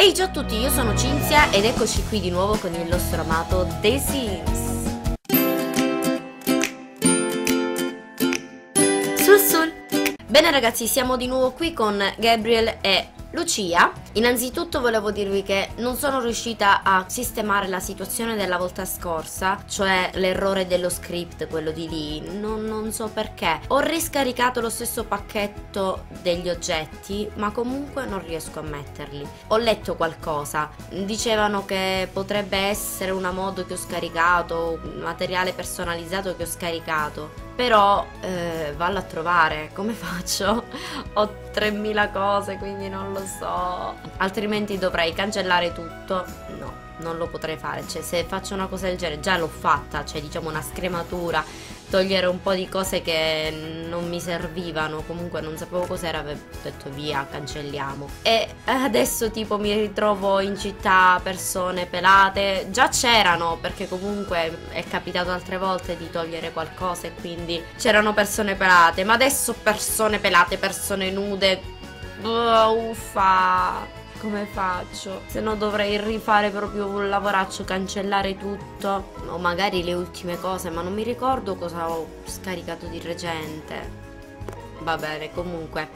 Ehi ciao a tutti, io sono Cinzia ed eccoci qui di nuovo con il nostro amato The Sims. Sul. Bene ragazzi, siamo di nuovo qui con Gabriel e Lucia. Innanzitutto volevo dirvi che non sono riuscita a sistemare la situazione della volta scorsa, cioè l'errore dello script, quello di lì, non so perché. Ho riscaricato lo stesso pacchetto degli oggetti, ma comunque non riesco a metterli. Ho letto qualcosa, dicevano che potrebbe essere una mod che ho scaricato, un materiale personalizzato che ho scaricato. Però vallo a trovare, come faccio? Ho 3000 cose, quindi non lo so. Altrimenti dovrei cancellare tutto. No, non lo potrei fare. Cioè, se faccio una cosa del genere, già l'ho fatta, cioè diciamo una scrematura, togliere un po' di cose che non mi servivano, comunque non sapevo cos'era, avevo detto via, cancelliamo. E adesso tipo mi ritrovo in città persone pelate, già c'erano, perché comunque è capitato altre volte di togliere qualcosa e quindi c'erano persone pelate, ma adesso persone pelate, persone nude, uffa! Come faccio? Se no dovrei rifare proprio un lavoraccio, cancellare tutto o magari le ultime cose, ma non mi ricordo cosa ho scaricato di recente. Va bene, comunque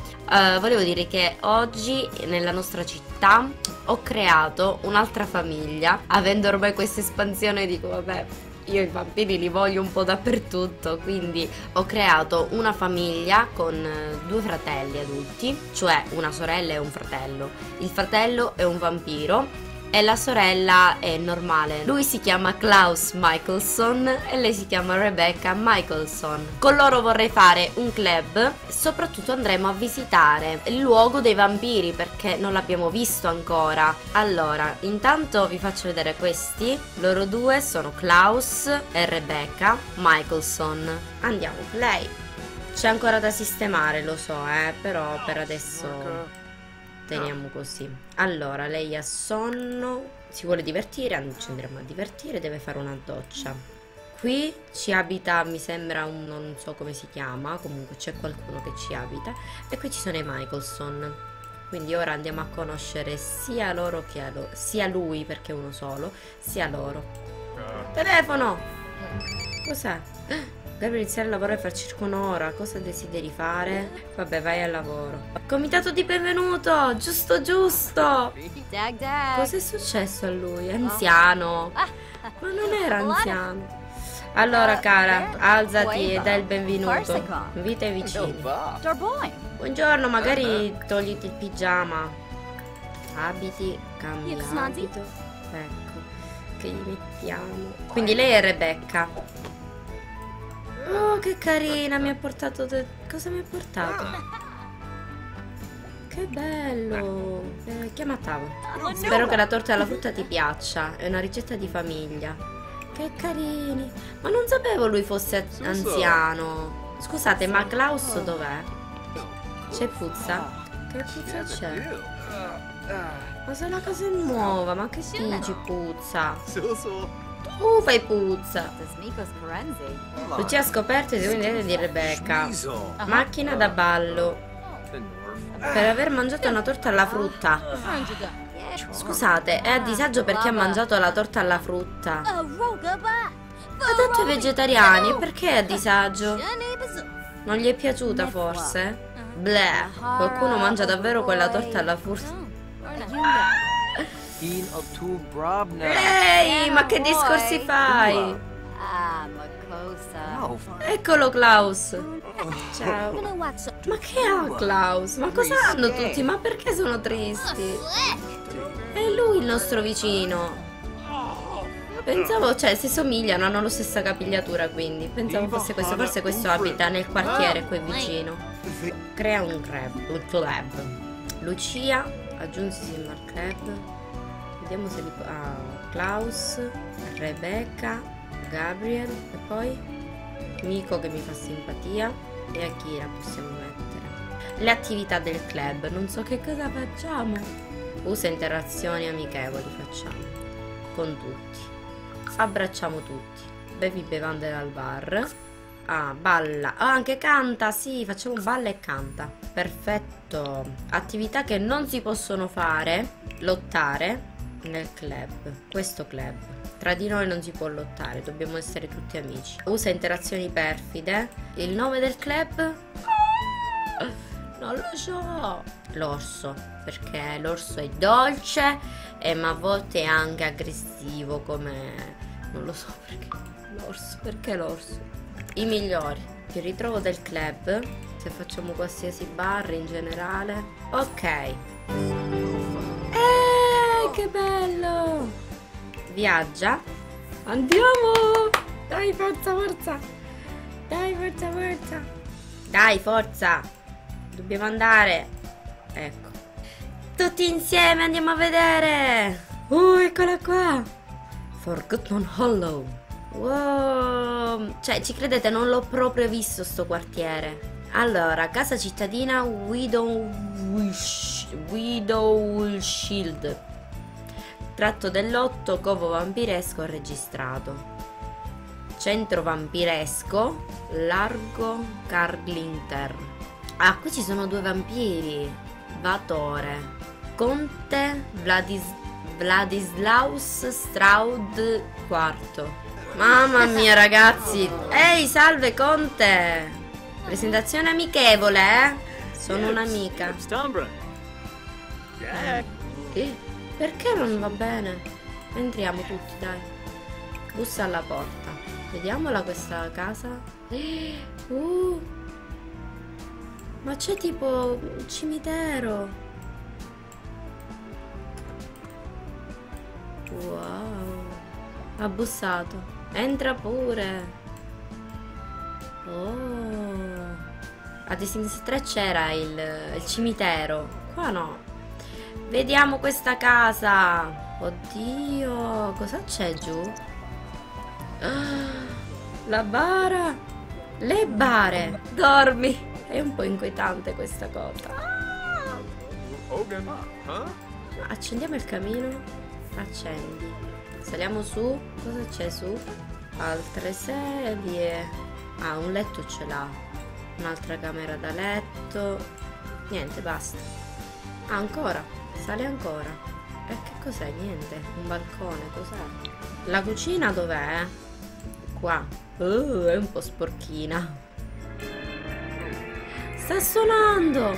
volevo dire che oggi nella nostra città ho creato un'altra famiglia. Avendo ormai questa espansione dico vabbè, io i bambini li voglio un po' dappertutto, quindi ho creato una famiglia con due fratelli adulti, cioè una sorella e un fratello. Il fratello è un vampiro e la sorella è normale. Lui si chiama Klaus Mikaelson e lei si chiama Rebekah Mikaelson. Con loro vorrei fare un club. Soprattutto andremo a visitare il luogo dei vampiri, perché non l'abbiamo visto ancora. Allora, intanto vi faccio vedere questi. Loro due sono Klaus e Rebekah Mikaelson. Andiamo, play. C'è ancora da sistemare, lo so, però per adesso teniamo così. Allora, lei ha sonno, si vuole divertire, ci andremo a divertire, deve fare una doccia. Qui ci abita, mi sembra, un non so come si chiama, comunque c'è qualcuno che ci abita. E qui ci sono i Mikaelson. Quindi ora andiamo a conoscere sia loro che sia lui, perché è uno solo, sia loro. Telefono! Cos'è? Deve iniziare a lavorare per circa un'ora. Cosa desideri fare? Vabbè, vai al lavoro. Comitato di benvenuto! Giusto, giusto! Cos'è successo a lui? È anziano. Ma non era anziano. Allora, cara, alzati e dai il benvenuto. Vita e vicini. Buongiorno, magari togliti il pigiama. Abiti, cambia abito. Ecco, che gli mettiamo. Quindi lei è Rebekah. Oh, che carina, mi ha portato... Cosa mi ha portato? Che bello! Chiama a tavola. Spero che la torta alla frutta ti piaccia. È una ricetta di famiglia. Che carini. Ma non sapevo lui fosse anziano. Scusate, ma Klaus dov'è? C'è puzza? Che puzza c'è? Ma se la casa è nuova, ma che dici puzza? Fai puzza. Lucia ha scoperto i segreti di Rebekah. Macchina da ballo. Per aver mangiato una torta alla frutta. Scusate, è a disagio perché ha mangiato la torta alla frutta. Ha detto ai vegetariani, perché è a disagio? Non gli è piaciuta forse? Bleh, qualcuno mangia davvero quella torta alla frutta. Ehi, ma che discorsi fai? Eccolo Klaus. Ciao. Ma che ha Klaus? Ma cosa hanno tutti? Ma perché sono tristi? È lui il nostro vicino. Pensavo, cioè, si somigliano, hanno la stessa capigliatura, quindi pensavo fosse questo. Forse questo abita nel quartiere qui vicino. Crea un club. Lucia, aggiungisi il club. Vediamo se li può... Klaus, Rebekah, Gabriel e poi Nico che mi fa simpatia e Akira possiamo mettere. Le attività del club, non so che cosa facciamo. Usa interazioni amichevoli, facciamo con tutti. Abbracciamo tutti. Bevi bevande dal bar. Ah, balla. Ah, anche canta, sì, facciamo balla e canta. Perfetto. Attività che non si possono fare. Lottare nel club. Questo club. Tra di noi non si può lottare, dobbiamo essere tutti amici. Usa interazioni perfide. Il nome del club? Non lo so. L'orso, perché l'orso è dolce ma a volte è anche aggressivo come... non lo so perché. L'orso, perché l'orso? I migliori. Il ritrovo del club, se facciamo qualsiasi bar in generale. Ok. Che bello. Viaggia. Andiamo. Dai, forza, forza. Dai, forza, forza. Dai, forza. Dobbiamo andare. Ecco. Tutti insieme andiamo a vedere. Eccola qua. Forgotten Hollow. Wow. Cioè, ci credete, non l'ho proprio visto sto quartiere. Allora, casa cittadina Widow Wish. Widow Shield. Tratto dell'8, Covo Vampiresco registrato. Centro Vampiresco, Largo Carglinter. Ah, qui ci sono due vampiri. Vatore. Conte Vladislaus Straud IV. Mamma mia, ragazzi. Ehi, salve Conte. Presentazione amichevole, eh? Sono un'amica. Perché non va bene? Entriamo tutti, dai. Bussa alla porta. Vediamola questa casa. Ma c'è tipo un cimitero. Wow. Ha bussato. Entra pure. Oh. A The Sims 3 c'era il cimitero. Qua no. Vediamo questa casa. Oddio. Cosa c'è giù? Ah, la bara. Le bare. Dormi. È un po' inquietante questa cosa. Accendiamo il camino. Accendi. Saliamo su. Cosa c'è su? Altre sedie. Ah, un letto ce l'ha. Un'altra camera da letto. Niente, basta. Ah, ancora. Sale ancora. E che cos'è? Niente. Un balcone, cos'è? La cucina dov'è? Qua. È un po' sporchina. Sta suonando.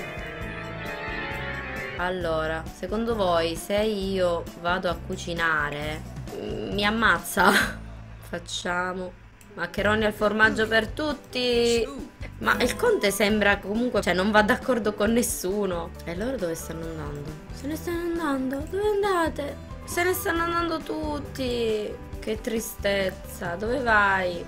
Allora, secondo voi se io vado a cucinare mi ammazza? Facciamo maccheroni al formaggio per tutti. Ma il Conte sembra comunque, cioè, non va d'accordo con nessuno. E loro dove stanno andando? Se ne stanno andando. Dove andate? Se ne stanno andando tutti. Che tristezza. Dove vai? Io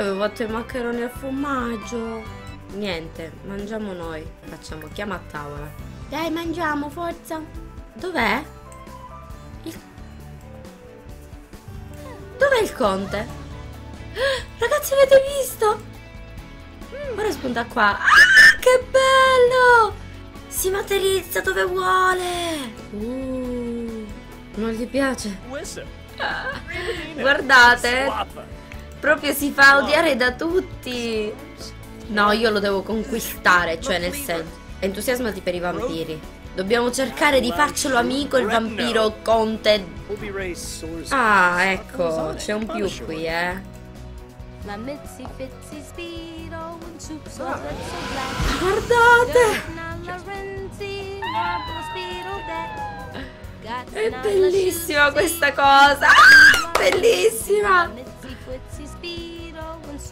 avevo fatto i maccheroni al formaggio. Niente, mangiamo noi. Facciamo chiama a tavola. Dai, mangiamo, forza. Dov'è? Dov'è il Conte? Ragazzi, avete visto? Ora spunta qua. Ah, che bello! Si materizza dove vuole. Non gli piace. Guardate. Proprio si fa odiare da tutti. No, io lo devo conquistare, cioè nel senso. Entusiasmati per i vampiri. Dobbiamo cercare di farcelo amico il vampiro Conte. Ah, ecco, c'è un più qui, eh. Guardate! È bellissima questa cosa! Ah, bellissima!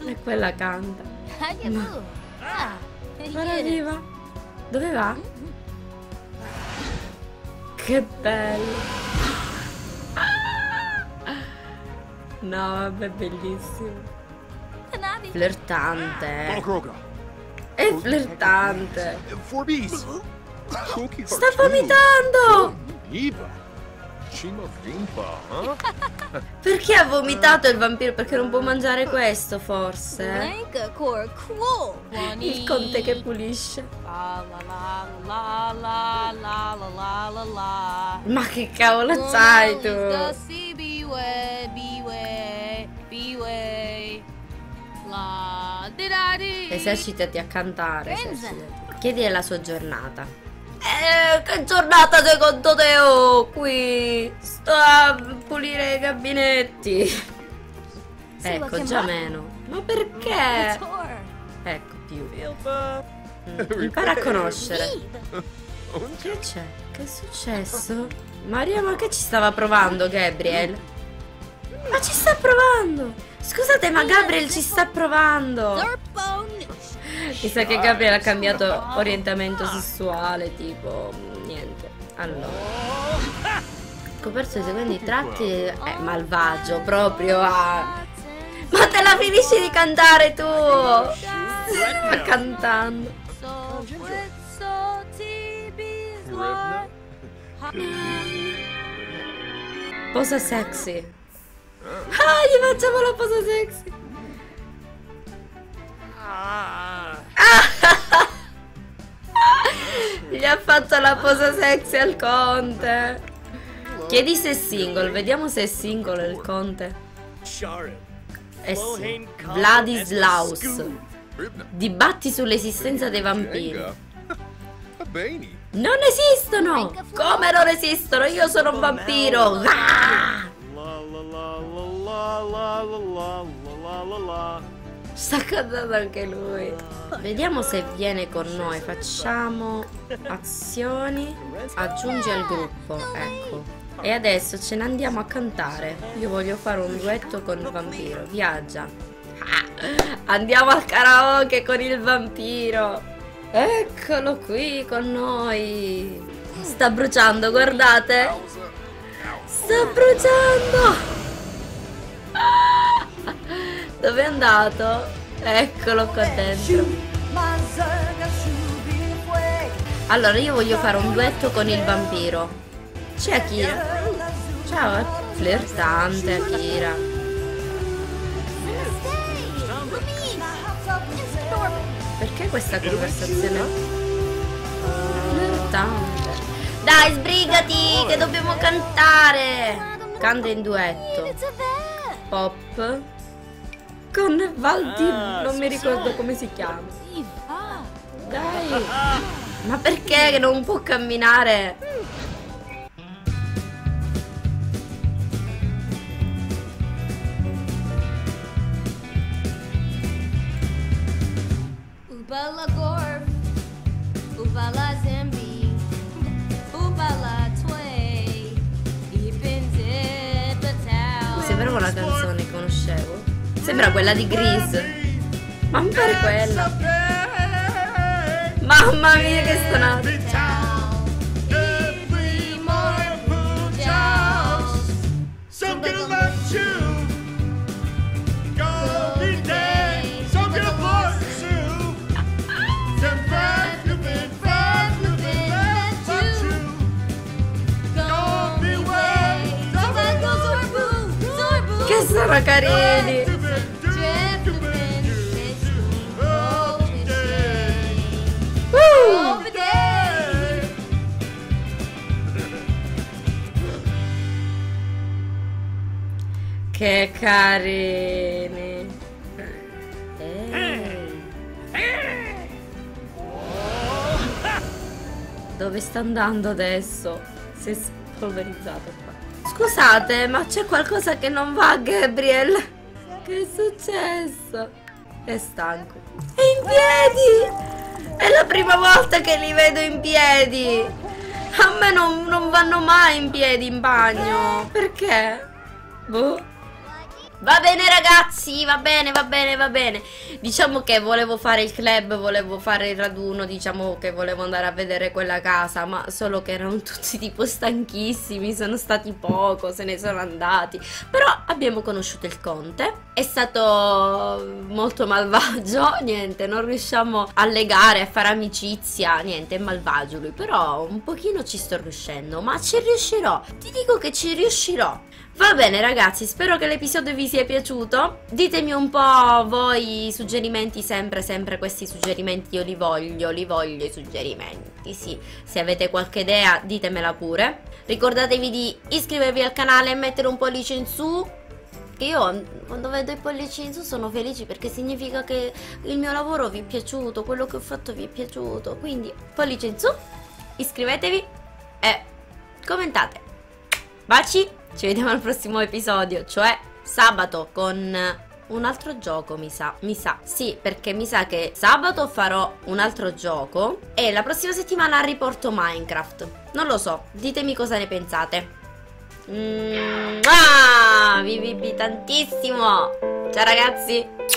E quella canta. No. Ora arriva. Dove va? Che bello. No, vabbè, bellissimo. Flirtante. È flirtante. Sta vomitando. Perché ha vomitato il vampiro? Perché non può mangiare questo, forse? Il Conte che pulisce. Ma che cavolo sai tu? Esercitati a cantare. Chiedi la sua giornata. Che giornata secondo te ho qui? Sto a pulire i gabinetti. Ecco, già meno. Ma perché? Ecco, più. Impara a conoscere. Che c'è? Che è successo? Maria, ma che ci stava provando Gabriel? Ma ci sta provando! Scusate, ma Gabriel ci sta provando! Mi sa che Gabriel ha cambiato orientamento sessuale, tipo... niente. Allora... Scoperto i seguenti tratti... malvagio, proprio a... Ma te la finisci di cantare tu! Sta cantando! Posa sexy! Ah, gli facciamo la posa sexy. Gli ha fatto la posa sexy al conte. Chiedi se è single. Vediamo se è single il conte. Eh sì. Vladislaus. Dibatti sull'esistenza dei vampiri. Non esistono. Come non esistono? Io sono un vampiro. Ah! Sta cantando anche lui. Vediamo se viene con noi. Facciamo azioni. Aggiungi al gruppo. Ecco. E adesso ce ne andiamo a cantare. Io voglio fare un duetto con il vampiro. Viaggia. Andiamo al karaoke con il vampiro. Eccolo qui con noi. Sta bruciando, guardate. Sta bruciando. Dove è andato? Eccolo qua dentro. Allora io voglio fare un duetto con il vampiro. C'è Akira. Ciao, è flirtante Akira. Perché questa conversazione? Flirtante. Dai, sbrigati che dobbiamo cantare. Canta in duetto. Pop con Valdi, non mi ricordo come si chiama. Dai, ma perché che non può camminare? Ubala Gorb, Ubala Zambi, Ubala Tway, sembrava la canzone che conoscevo. Sembra quella di Grease. Ma mi pare quella. Mamma mia che stonata. Che sono carini. Che carini. Dove sta andando adesso? Si è spolverizzato qua. Scusate, ma c'è qualcosa che non va, Gabriel. Che è successo? È stanco. È in piedi. È la prima volta che li vedo in piedi. A me non vanno mai in piedi in bagno. Perché? Boh. Va bene ragazzi, va bene, va bene, va bene. Diciamo che volevo fare il club, volevo fare il raduno, diciamo che volevo andare a vedere quella casa, ma solo che erano tutti tipo stanchissimi, sono stati poco, se ne sono andati. Però abbiamo conosciuto il conte, è stato molto malvagio, niente, non riusciamo a legare, a fare amicizia, niente, è malvagio lui, però un pochino ci sto riuscendo, ma ci riuscirò, ti dico che ci riuscirò. Va bene ragazzi, spero che l'episodio vi sia piaciuto. Ditemi un po' voi i suggerimenti, sempre questi suggerimenti io li voglio i suggerimenti, sì. Se avete qualche idea ditemela pure. Ricordatevi di iscrivervi al canale e mettere un pollice in su. che io quando vedo i pollici in su sono felice, perché significa che il mio lavoro vi è piaciuto, quello che ho fatto vi è piaciuto. Quindi pollice in su, iscrivetevi e commentate. Baci, ci vediamo al prossimo episodio, cioè sabato, con un altro gioco, mi sa, sì, perché mi sa che sabato farò un altro gioco e la prossima settimana riporto Minecraft, non lo so, ditemi cosa ne pensate. Vi tantissimo, ciao ragazzi.